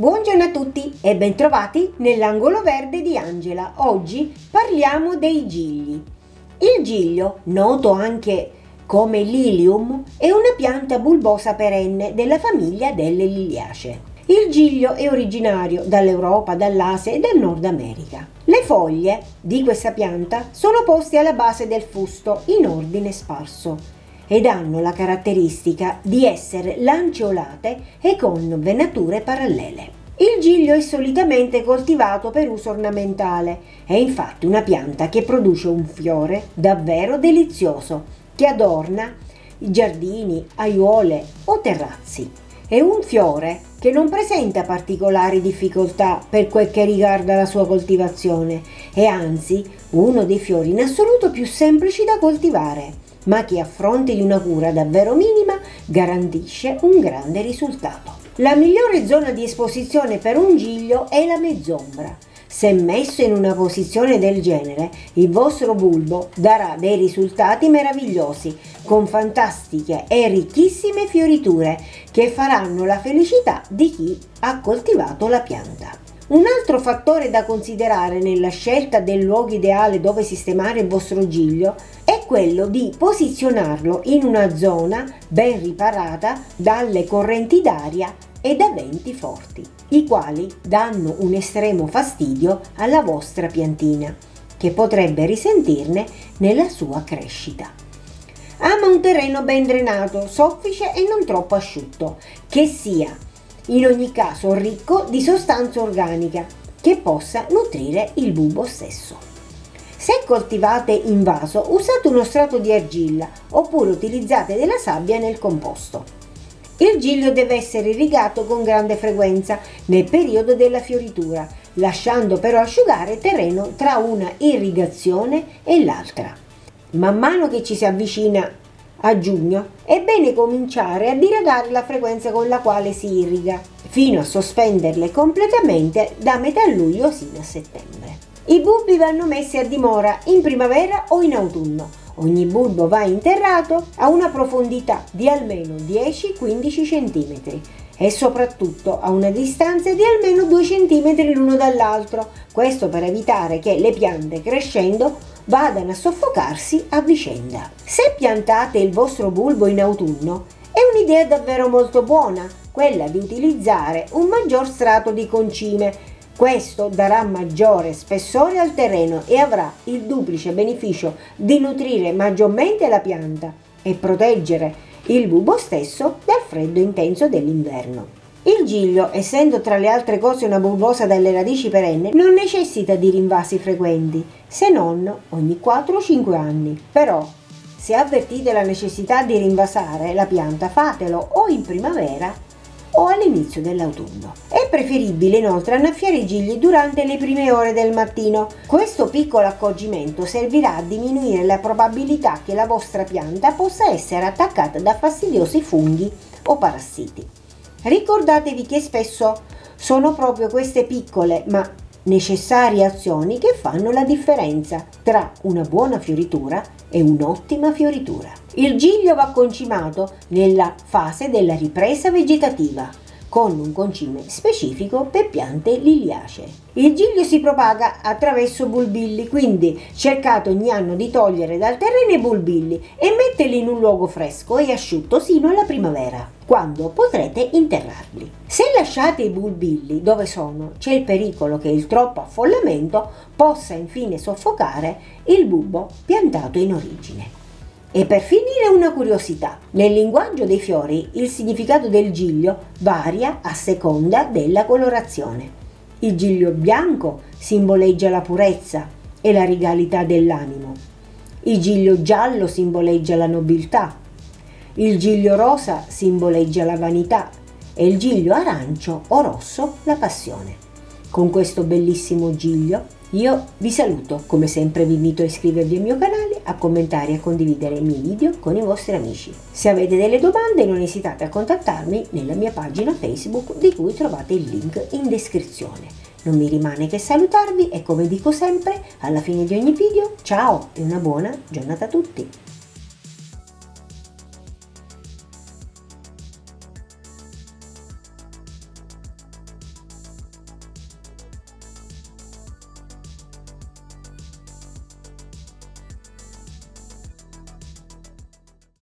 Buongiorno a tutti e bentrovati nell'angolo verde di Angela. Oggi parliamo dei gigli. Il giglio, noto anche come Lilium, è una pianta bulbosa perenne della famiglia delle Liliacee. Il giglio è originario dall'Europa, dall'Asia e dal Nord America. Le foglie di questa pianta sono poste alla base del fusto in ordine sparso ed hanno la caratteristica di essere lanceolate e con venature parallele. Il giglio è solitamente coltivato per uso ornamentale, è infatti una pianta che produce un fiore davvero delizioso che adorna i giardini, aiuole o terrazzi. È un fiore che non presenta particolari difficoltà per quel che riguarda la sua coltivazione, è anzi uno dei fiori in assoluto più semplici da coltivare, ma che a fronte di una cura davvero minima garantisce un grande risultato. La migliore zona di esposizione per un giglio è la mezz'ombra. Se messo in una posizione del genere, il vostro bulbo darà dei risultati meravigliosi, con fantastiche e ricchissime fioriture che faranno la felicità di chi ha coltivato la pianta. Un altro fattore da considerare nella scelta del luogo ideale dove sistemare il vostro giglio è quello di posizionarlo in una zona ben riparata dalle correnti d'aria e da venti forti, i quali danno un estremo fastidio alla vostra piantina, che potrebbe risentirne nella sua crescita. Ama un terreno ben drenato, soffice e non troppo asciutto, che sia in ogni caso ricco di sostanza organica che possa nutrire il bulbo stesso. Se coltivate in vaso, usate uno strato di argilla oppure utilizzate della sabbia nel composto. Il giglio deve essere irrigato con grande frequenza nel periodo della fioritura, lasciando però asciugare il terreno tra una irrigazione e l'altra. Man mano che ci si avvicina a giugno è bene cominciare a diradare la frequenza con la quale si irriga, fino a sospenderle completamente da metà luglio sino a settembre. I bulbi vanno messi a dimora in primavera o in autunno. Ogni bulbo va interrato a una profondità di almeno 10-15 cm e soprattutto a una distanza di almeno 2 cm l'uno dall'altro, questo per evitare che le piante crescendo vadano a soffocarsi a vicenda. Se piantate il vostro bulbo in autunno, è un'idea davvero molto buona quella di utilizzare un maggior strato di concime. Questo darà maggiore spessore al terreno e avrà il duplice beneficio di nutrire maggiormente la pianta e proteggere il bulbo stesso dal freddo intenso dell'inverno. Il giglio, essendo tra le altre cose una bulbosa dalle radici perenne, non necessita di rinvasi frequenti, se non ogni 4-5 anni. Però, se avvertite la necessità di rinvasare la pianta, fatelo o in primavera o all'inizio dell'autunno. È preferibile inoltre annaffiare i gigli durante le prime ore del mattino. Questo piccolo accorgimento servirà a diminuire la probabilità che la vostra pianta possa essere attaccata da fastidiosi funghi o parassiti. Ricordatevi che spesso sono proprio queste piccole ma necessarie azioni che fanno la differenza tra una buona fioritura e un'ottima fioritura. Il giglio va concimato nella fase della ripresa vegetativa con un concime specifico per piante liliacee. Il giglio si propaga attraverso bulbilli, quindi cercate ogni anno di togliere dal terreno i bulbilli e metterli in un luogo fresco e asciutto sino alla primavera, quando potrete interrarli. Se lasciate i bulbilli dove sono, c'è il pericolo che il troppo affollamento possa infine soffocare il bulbo piantato in origine. E per finire una curiosità, nel linguaggio dei fiori il significato del giglio varia a seconda della colorazione. Il giglio bianco simboleggia la purezza e la regalità dell'animo, il giglio giallo simboleggia la nobiltà, il giglio rosa simboleggia la vanità e il giglio arancio o rosso la passione. Con questo bellissimo giglio io vi saluto, come sempre vi invito a iscrivervi al mio canale, a commentare e a condividere i miei video con i vostri amici. Se avete delle domande non esitate a contattarmi nella mia pagina Facebook di cui trovate il link in descrizione. Non mi rimane che salutarvi e come dico sempre alla fine di ogni video, ciao e una buona giornata a tutti!